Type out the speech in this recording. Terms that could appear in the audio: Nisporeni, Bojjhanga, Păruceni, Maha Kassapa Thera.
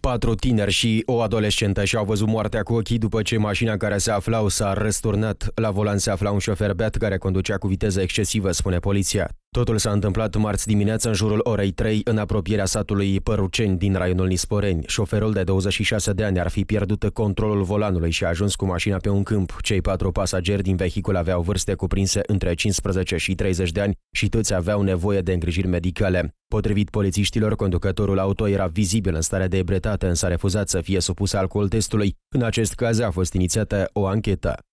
Patru tineri și o adolescentă și-au văzut moartea cu ochii după ce mașina în care se aflau s-a răsturnat. La volan se afla un șofer beat care conducea cu viteză excesivă, spune poliția. Totul s-a întâmplat marți dimineață în jurul orei 3, în apropierea satului Păruceni din raionul Nisporeni. Șoferul de 26 de ani ar fi pierdut controlul volanului și a ajuns cu mașina pe un câmp. Cei patru pasageri din vehicul aveau vârste cuprinse între 15 și 30 de ani și toți aveau nevoie de îngrijiri medicale. Potrivit polițiștilor, conducătorul auto era vizibil în stare de ebrietate, însă a refuzat să fie supus alcool testului. În acest caz a fost inițiată o anchetă.